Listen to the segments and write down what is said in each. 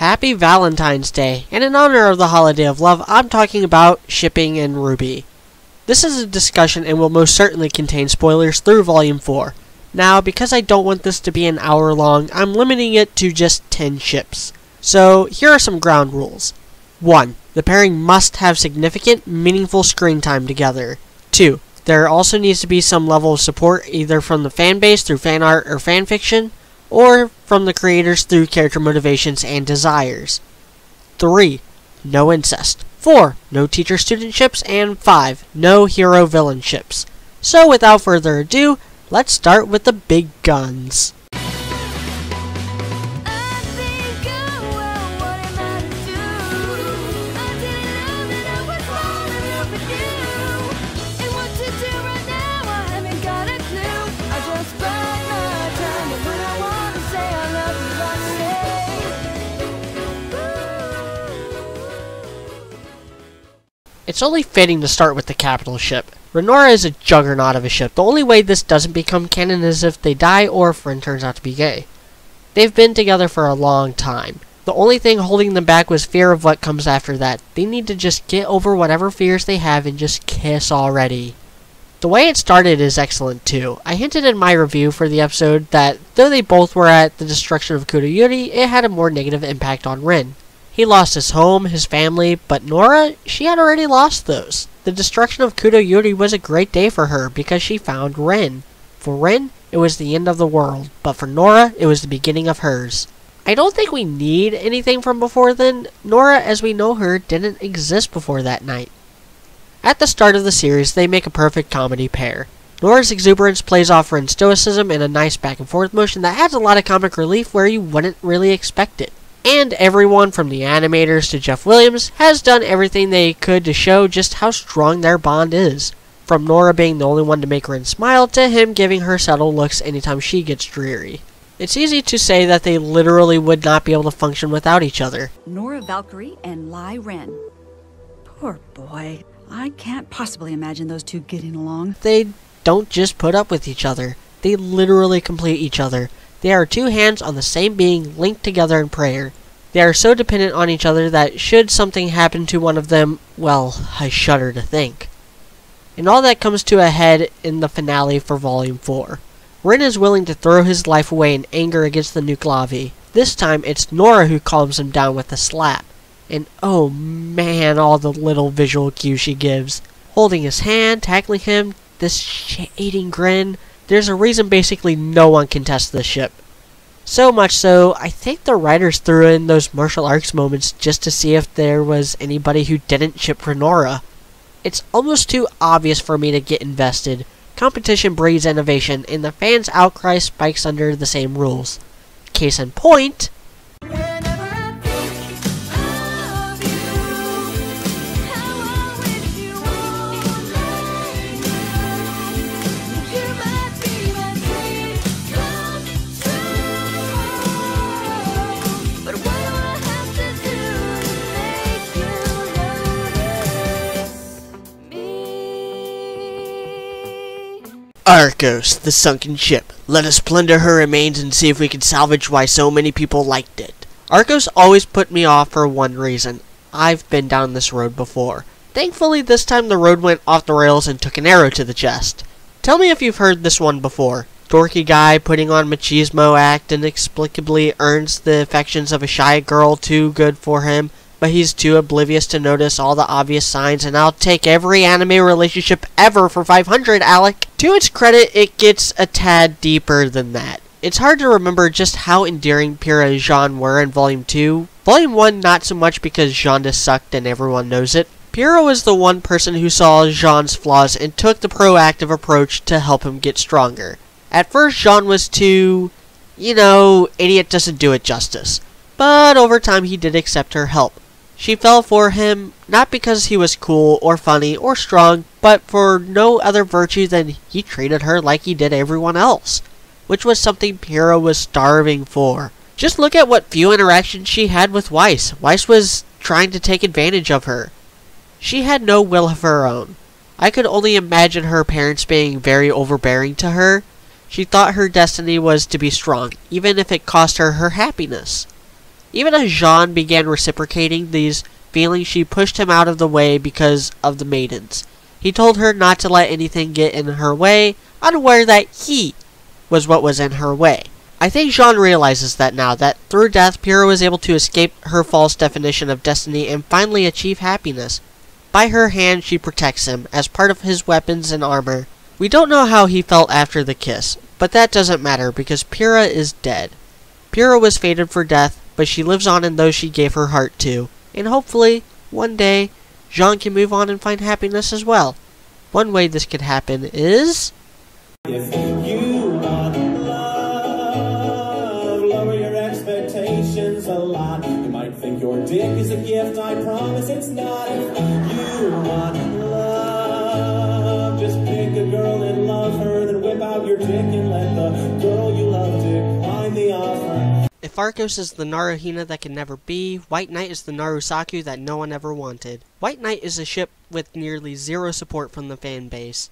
Happy Valentine's Day, and in honor of the holiday of love, I'm talking about shipping and RWBY. This is a discussion and will most certainly contain spoilers through Volume 4. Now, because I don't want this to be an hour long, I'm limiting it to just 10 ships. So, here are some ground rules. 1. The pairing must have significant, meaningful screen time together. 2. There also needs to be some level of support, either from the fanbase through fan art or fanfiction, or from the creators through character motivations and desires. 3. No incest. 4. No teacher-student ships. And 5. No hero-villain ships. So without further ado, let's start with the big guns. It's only fitting to start with the capital ship. Renora is a juggernaut of a ship. The only way this doesn't become canon is if they die or a friend turns out to be gay. They've been together for a long time. The only thing holding them back was fear of what comes after that. They need to just get over whatever fears they have and just kiss already. The way it started is excellent too. I hinted in my review for the episode that though they both were at the destruction of Kuroyuri, it had a more negative impact on Ren. He lost his home, his family, but Nora, she had already lost those. The destruction of Kuroyuri was a great day for her because she found Ren. For Ren, it was the end of the world, but for Nora, it was the beginning of hers. I don't think we need anything from before then. Nora, as we know her, didn't exist before that night. At the start of the series, they make a perfect comedy pair. Nora's exuberance plays off Ren's stoicism in a nice back-and-forth motion that adds a lot of comic relief where you wouldn't really expect it. And everyone from the animators to Jeff Williams has done everything they could to show just how strong their bond is. From Nora being the only one to make Ren smile to him giving her subtle looks anytime she gets dreary. It's easy to say that they literally would not be able to function without each other. Nora Valkyrie and Lie Ren. Poor boy. I can't possibly imagine those two getting along. They don't just put up with each other. They literally complete each other. They are two hands on the same being linked together in prayer. They are so dependent on each other that should something happen to one of them, well, I shudder to think. And all that comes to a head in the finale for Volume 4. Ren is willing to throw his life away in anger against the Nuklavi. This time it's Nora who calms him down with a slap. And oh man, all the little visual cues she gives. Holding his hand, tackling him, this shading grin. There's a reason basically no one can test this ship. So much so, I think the writers threw in those martial arts moments just to see if there was anybody who didn't ship Renora. It's almost too obvious for me to get invested. Competition breeds innovation, and the fans' outcry spikes under the same rules. Case in point... Arkos, the sunken ship. Let us plunder her remains and see if we can salvage why so many people liked it. Arkos always put me off for one reason. I've been down this road before. Thankfully, this time the road went off the rails and took an arrow to the chest. Tell me if you've heard this one before. Dorky guy putting on machismo act inexplicably earns the affections of a shy girl too good for him, but he's too oblivious to notice all the obvious signs, and I'll take every anime relationship ever for 500, Alec. To its credit, it gets a tad deeper than that. It's hard to remember just how endearing Pyrrha and Jaune were in Volume 2. Volume 1 not so much because Jaune just sucked and everyone knows it. Pyrrha was the one person who saw Jaune's flaws and took the proactive approach to help him get stronger. At first, Jaune was too... you know, idiot doesn't do it justice. But over time he did accept her help. She fell for him, not because he was cool, or funny, or strong, but for no other virtue than he treated her like he did everyone else, which was something Pyrrha was starving for. Just look at what few interactions she had with Weiss. Weiss was trying to take advantage of her. She had no will of her own. I could only imagine her parents being very overbearing to her. She thought her destiny was to be strong, even if it cost her her happiness. Even as Jaune began reciprocating these feelings, she pushed him out of the way because of the maidens. He told her not to let anything get in her way, unaware that he was what was in her way. I think Jaune realizes that now, that through death, Pyrrha was able to escape her false definition of destiny and finally achieve happiness. By her hand, she protects him, as part of his weapons and armor. We don't know how he felt after the kiss, but that doesn't matter because Pyrrha is dead. Pyrrha was fated for death, but she lives on in those she gave her heart to, and hopefully, one day, Jaune can move on and find happiness as well. One way this could happen is... If you want love, lower your expectations a lot. You might think your dick is a gift, I promise it's not. If you want love, just pick a girl and love her, then whip out your dick and let the girl you love decline the offer. If Arkos is the Naruhina that can never be, White Knight is the Narusaku that no one ever wanted. White Knight is a ship with nearly zero support from the fan base.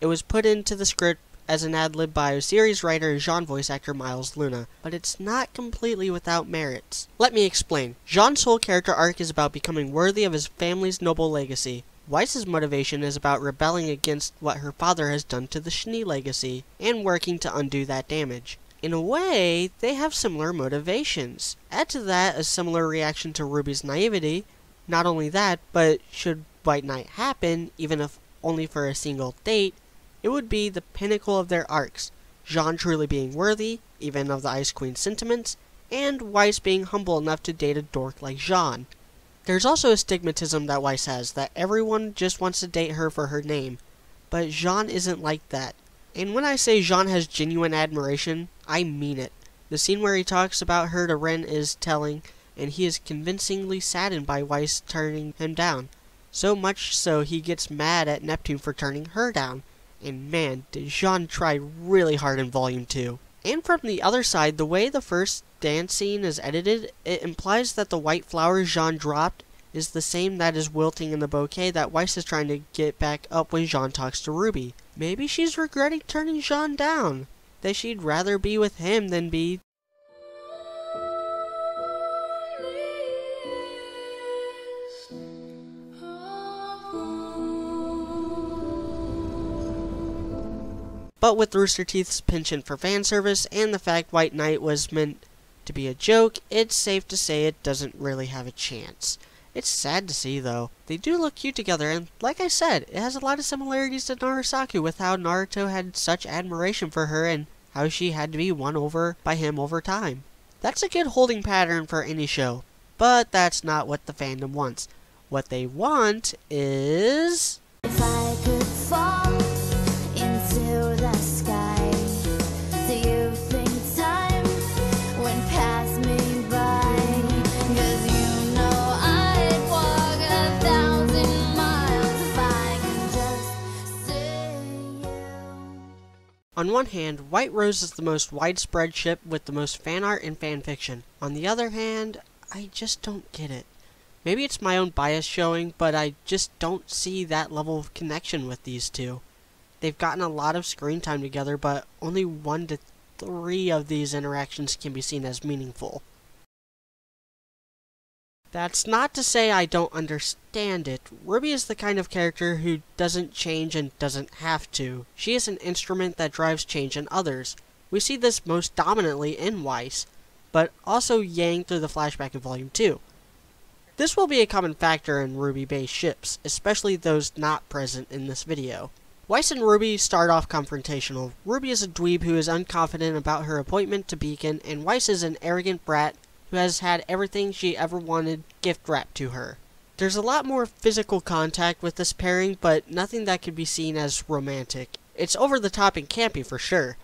It was put into the script as an ad-lib by series writer and Jaune voice actor Miles Luna, but it's not completely without merits. Let me explain. Jaune's whole character arc is about becoming worthy of his family's noble legacy. Weiss's motivation is about rebelling against what her father has done to the Shiny legacy, and working to undo that damage. In a way, they have similar motivations. Add to that a similar reaction to RWBY's naivety. Not only that, but should White Knight happen, even if only for a single date, it would be the pinnacle of their arcs, Jaune truly being worthy, even of the Ice Queen's sentiments, and Weiss being humble enough to date a dork like Jaune. There's also a stigmatism that Weiss has, that everyone just wants to date her for her name, but Jaune isn't like that. And when I say Jaune has genuine admiration, I mean it. The scene where he talks about her to Ren is telling, and he is convincingly saddened by Weiss turning him down. So much so he gets mad at Neptune for turning her down. And man, did Jaune try really hard in Volume 2. And from the other side, the way the first dance scene is edited, it implies that the white flower Jaune dropped is the same that is wilting in the bouquet that Weiss is trying to get back up when Jaune talks to RWBY. Maybe she's regretting turning Jaune down, that she'd rather be with him than be... But with Rooster Teeth's penchant for fanservice, and the fact White Knight was meant to be a joke, it's safe to say it doesn't really have a chance. It's sad to see though. They do look cute together, and like I said, it has a lot of similarities to Narusaku with how Naruto had such admiration for her and how she had to be won over by him over time. That's a good holding pattern for any show, but that's not what the fandom wants. What they want is... If I could fall into the sky. Do you think time went past me by? 'Cause you know I'd walk 1,000 miles if I can just see you. On one hand, White Rose is the most widespread ship with the most fan art and fan fiction. On the other hand, I just don't get it. Maybe it's my own bias showing, but I just don't see that level of connection with these two. They've gotten a lot of screen time together, but only 1 to 3 of these interactions can be seen as meaningful. That's not to say I don't understand it. RWBY is the kind of character who doesn't change and doesn't have to. She is an instrument that drives change in others. We see this most dominantly in Weiss, but also Yang through the flashback in Volume 2. This will be a common factor in RWBY-based ships, especially those not present in this video. Weiss and RWBY start off confrontational. RWBY is a dweeb who is unconfident about her appointment to Beacon, and Weiss is an arrogant brat who has had everything she ever wanted gift wrapped to her. There's a lot more physical contact with this pairing, but nothing that could be seen as romantic. It's over the top and campy for sure,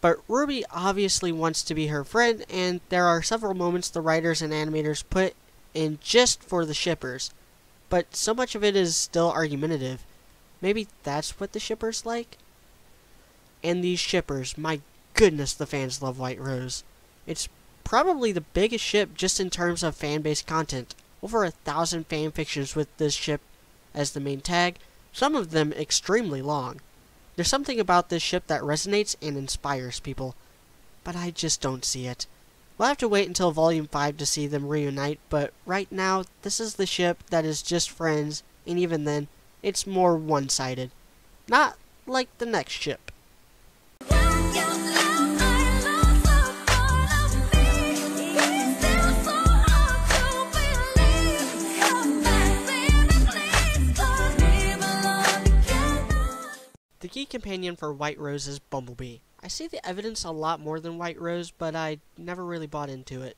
but RWBY obviously wants to be her friend, and there are several moments the writers and animators put in just for the shippers, but so much of it is still argumentative. Maybe that's what the shippers like? And these shippers, my goodness, the fans love White Rose. It's probably the biggest ship just in terms of fan-based content. Over 1,000 fanfictions with this ship as the main tag, some of them extremely long. There's something about this ship that resonates and inspires people, but I just don't see it. We'll have to wait until Volume 5 to see them reunite, but right now, this is the ship that is just friends, and even then, it's more one-sided. Not like the next ship. The key companion for White Rose is Bumblebee. I see the evidence a lot more than White Rose, but I never really bought into it.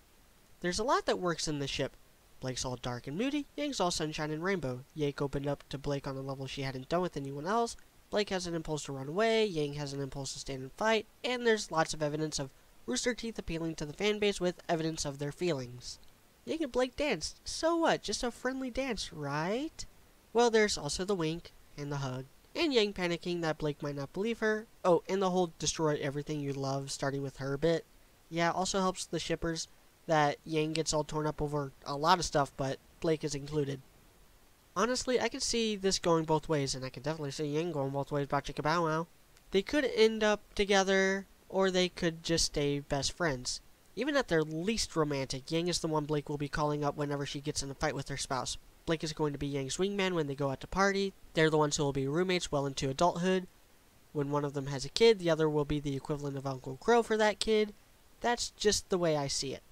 There's a lot that works in this ship. Blake's all dark and moody, Yang's all sunshine and rainbow. Yake opened up to Blake on a level she hadn't done with anyone else. Blake has an impulse to run away, Yang has an impulse to stand and fight, and there's lots of evidence of Rooster Teeth appealing to the fanbase with evidence of their feelings. Yang and Blake danced. So what? Just a friendly dance, right? Well, there's also the wink and the hug. And Yang panicking that Blake might not believe her. Oh, and the whole destroy everything you love starting with her bit. Yeah, also helps the shippers that Yang gets all torn up over a lot of stuff, but Blake is included. Honestly, I could see this going both ways, and I could definitely see Yang going both ways about Chicka Bow Wow. They could end up together, or they could just stay best friends. Even at their least romantic, Yang is the one Blake will be calling up whenever she gets in a fight with her spouse. Blake is going to be Yang's wingman when they go out to party. They're the ones who will be roommates well into adulthood. When one of them has a kid, the other will be the equivalent of Uncle Crow for that kid. That's just the way I see it.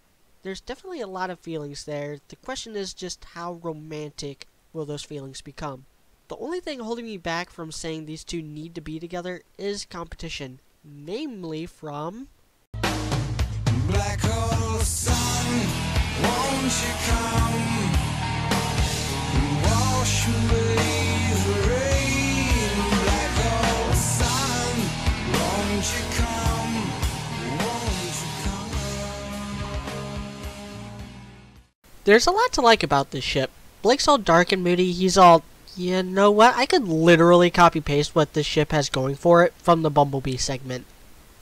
There's definitely a lot of feelings there. The question is just how romantic will those feelings become. The only thing holding me back from saying these two need to be together is competition. Namely from... Black Hole Sun, won't you come? There's a lot to like about this ship. Blake's all dark and moody, he's all, you know what, I could literally copy paste what this ship has going for it from the Bumblebee segment.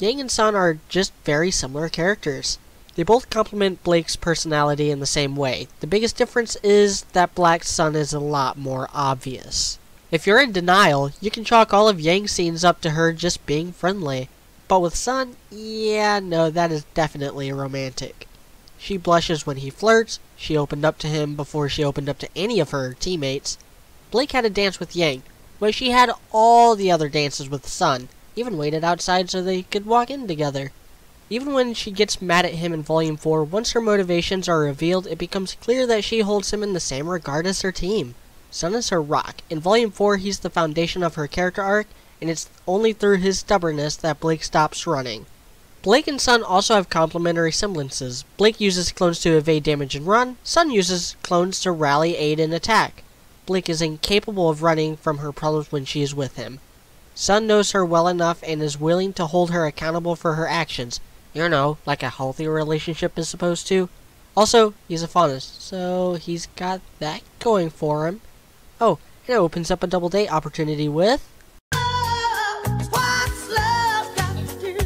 Yang and Sun are just very similar characters. They both complement Blake's personality in the same way. The biggest difference is that Black Sun is a lot more obvious. If you're in denial, you can chalk all of Yang's scenes up to her just being friendly. But with Sun, yeah, no, that is definitely romantic. She blushes when he flirts, she opened up to him before she opened up to any of her teammates. Blake had a dance with Yang, but she had all the other dances with Sun, even waited outside so they could walk in together. Even when she gets mad at him in Volume 4, once her motivations are revealed, it becomes clear that she holds him in the same regard as her team. Sun is her rock. In Volume 4, he's the foundation of her character arc, and it's only through his stubbornness that Blake stops running. Blake and Sun also have complementary semblances. Blake uses clones to evade damage and run. Sun uses clones to rally, aid, and attack. Blake is incapable of running from her problems when she is with him. Sun knows her well enough and is willing to hold her accountable for her actions. You know, like a healthy relationship is supposed to. Also, he's a faunus, so he's got that going for him. Oh, and it opens up a double date opportunity with... what's love got to do?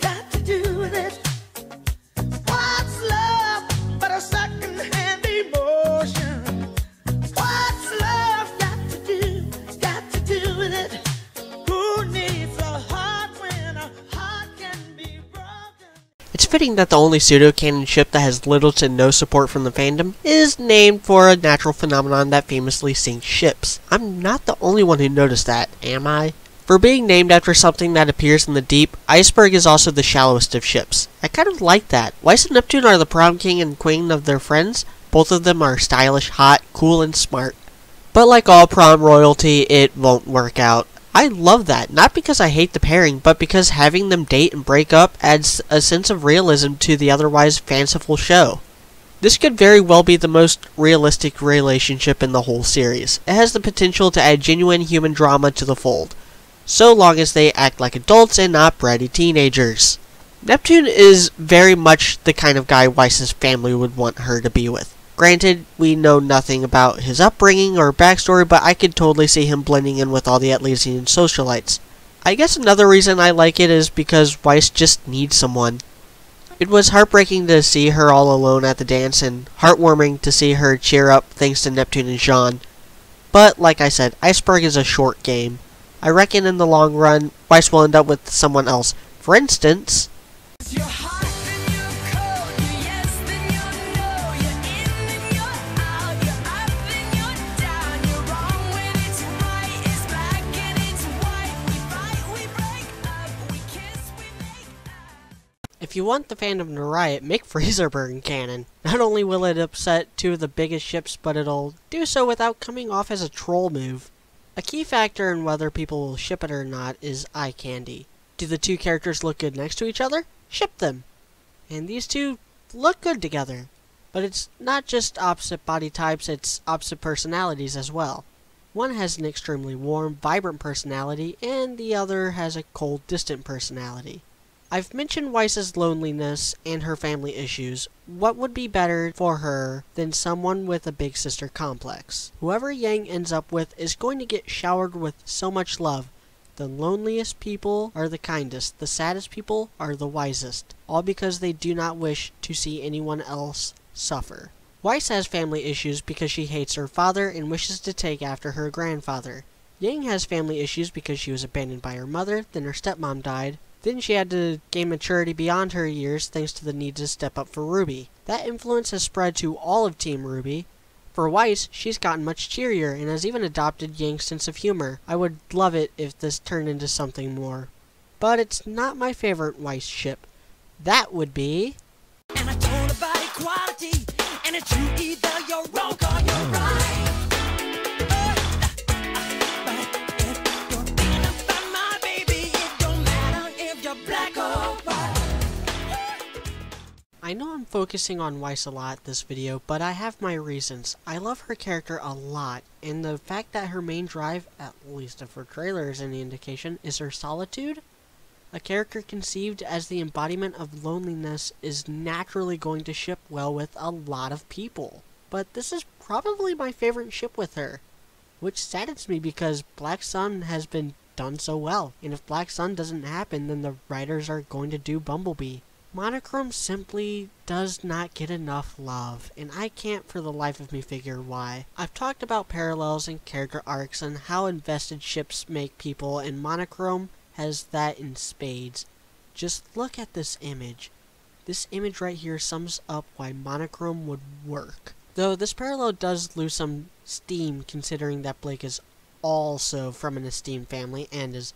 Got to do with it. What's love but a second-hand emotion? What's love got to do with it? It's fitting that the only pseudo-canon ship that has little to no support from the fandom is named for a natural phenomenon that famously sinks ships. I'm not the only one who noticed that, am I? For being named after something that appears in the deep, Iceberg is also the shallowest of ships. I kind of like that. Weiss and Neptune are the prom king and queen of their friends. Both of them are stylish, hot, cool, and smart. But like all prom royalty, it won't work out. I love that, not because I hate the pairing, but because having them date and break up adds a sense of realism to the otherwise fanciful show. This could very well be the most realistic relationship in the whole series. It has the potential to add genuine human drama to the fold, so long as they act like adults and not bratty teenagers. Neptune is very much the kind of guy Weiss's family would want her to be with. Granted, we know nothing about his upbringing or backstory, but I could totally see him blending in with all the Atlassian socialites. I guess another reason I like it is because Weiss just needs someone. It was heartbreaking to see her all alone at the dance, and heartwarming to see her cheer up thanks to Neptune and Jaune. But, like I said, Iceberg is a short game. I reckon in the long run, Weiss will end up with someone else. For instance... you want the fandom to riot, make Freezerburn canon. Not only will it upset two of the biggest ships, but it'll do so without coming off as a troll move. A key factor in whether people will ship it or not is eye candy. Do the two characters look good next to each other? Ship them! And these two look good together. But it's not just opposite body types, it's opposite personalities as well. One has an extremely warm, vibrant personality, and the other has a cold, distant personality. I've mentioned Weiss's loneliness and her family issues. What would be better for her than someone with a big sister complex? Whoever Yang ends up with is going to get showered with so much love. The loneliest people are the kindest, the saddest people are the wisest, all because they do not wish to see anyone else suffer. Weiss has family issues because she hates her father and wishes to take after her grandfather. Yang has family issues because she was abandoned by her mother, then her stepmom died, then she had to gain maturity beyond her years thanks to the need to step up for RWBY. That influence has spread to all of Team RWBY. For Weiss, she's gotten much cheerier and has even adopted Yang's sense of humor. I would love it if this turned into something more. But it's not my favorite Weiss ship. That would be... And I told about equality, and it's you either you're wrong or you're right. But if you're thinking about my baby, it don't matter if you're black or white. I know I'm focusing on Weiss a lot this video, but I have my reasons. I love her character a lot, and the fact that her main drive, at least if her trailer is any indication, is her solitude. A character conceived as the embodiment of loneliness is naturally going to ship well with a lot of people. But this is probably my favorite ship with her, which saddens me because Black Sun has been done so well, and if Black Sun doesn't happen, then the writers are going to do Bumblebee. Monochrome simply does not get enough love, and I can't for the life of me figure why. I've talked about parallels and character arcs and how invested ships make people, and Monochrome has that in spades. Just look at this image. This image right here sums up why Monochrome would work. Though this parallel does lose some steam considering that Blake is also from an esteemed family and is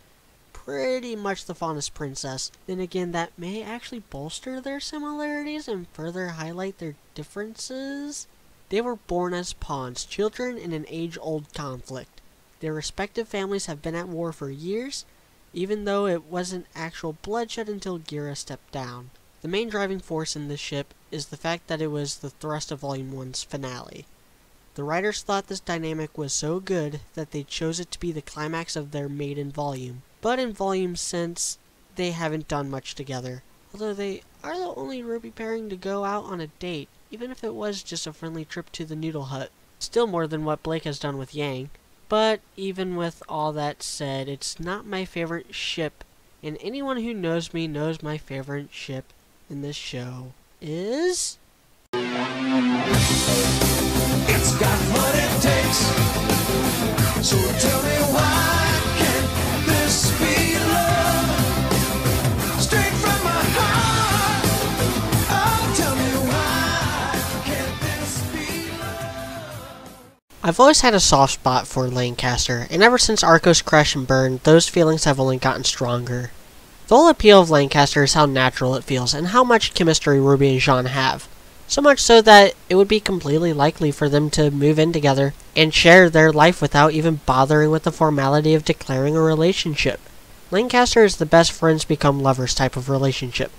pretty much the faunus princess. Then again, that may actually bolster their similarities and further highlight their differences. They were born as pawns, children in an age-old conflict. Their respective families have been at war for years, even though it wasn't actual bloodshed until Gira stepped down. The main driving force in this ship is the fact that it was the thrust of Volume 1's finale. The writers thought this dynamic was so good that they chose it to be the climax of their maiden volume, but in volume since, they haven't done much together, although they are the only RWBY pairing to go out on a date, even if it was just a friendly trip to the Noodle Hut. Still more than what Blake has done with Yang. But even with all that said, it's not my favorite ship, and anyone who knows me knows my favorite ship in this show is... It's got what it takes, so tell me why can't this be love? Straight from my heart, oh tell me why can't this be love? I've always had a soft spot for Lancaster, and ever since Arkos crashed and burned, those feelings have only gotten stronger. The whole appeal of Lancaster is how natural it feels, and how much chemistry RWBY and Jaune have. So much so that it would be completely likely for them to move in together, and share their life without even bothering with the formality of declaring a relationship. Lancaster is the best friends become lovers type of relationship.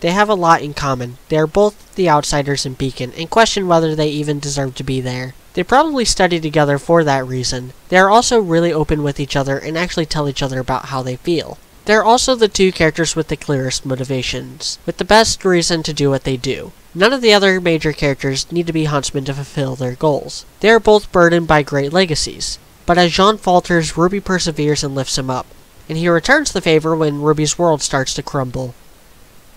They have a lot in common. They are both the outsiders in Beacon, and question whether they even deserve to be there. They probably study together for that reason. They are also really open with each other and actually tell each other about how they feel. They are also the two characters with the clearest motivations, with the best reason to do what they do. None of the other major characters need to be huntsmen to fulfill their goals. They are both burdened by great legacies, but as Jaune falters, RWBY perseveres and lifts him up, and he returns the favor when RWBY's world starts to crumble.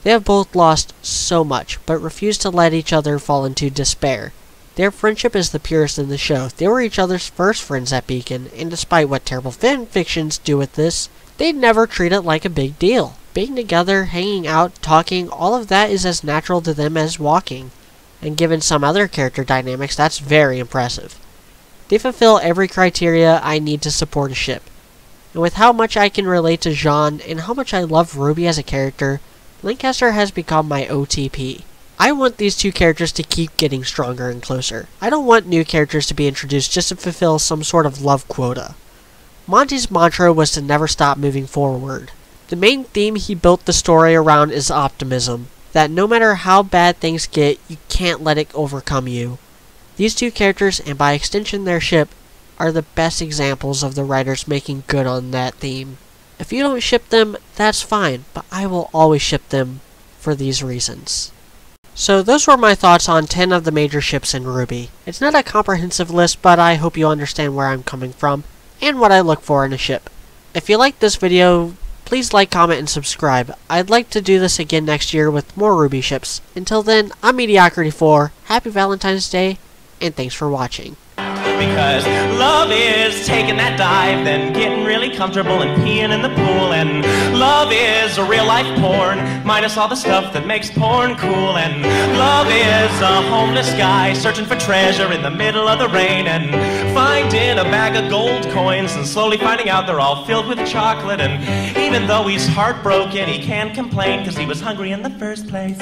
They have both lost so much, but refuse to let each other fall into despair. Their friendship is the purest in the show. They were each other's first friends at Beacon, and despite what terrible fan fictions do with this, they'd never treat it like a big deal. Being together, hanging out, talking, all of that is as natural to them as walking, and given some other character dynamics, that's very impressive. They fulfill every criteria I need to support a ship, and with how much I can relate to Jaune and how much I love RWBY as a character, Lancaster has become my OTP. I want these two characters to keep getting stronger and closer. I don't want new characters to be introduced just to fulfill some sort of love quota. Monty's mantra was to never stop moving forward. The main theme he built the story around is optimism, that no matter how bad things get, you can't let it overcome you. These two characters, and by extension their ship, are the best examples of the writers making good on that theme. If you don't ship them, that's fine, but I will always ship them for these reasons. So those were my thoughts on 10 of the major ships in RWBY. It's not a comprehensive list, but I hope you understand where I'm coming from and what I look for in a ship. If you liked this video, please like, comment, and subscribe. I'd like to do this again next year with more RWBY ships. Until then, I'm Mediocrity4, happy Valentine's Day, and thanks for watching. Because love is taking that dive, then getting really comfortable and peeing in the pool. And love is a real life porn, minus all the stuff that makes porn cool. And love is a homeless guy searching for treasure in the middle of the rain, and finding a bag of gold coins and slowly finding out they're all filled with chocolate. And even though he's heartbroken, he can't complain, cause he was hungry in the first place.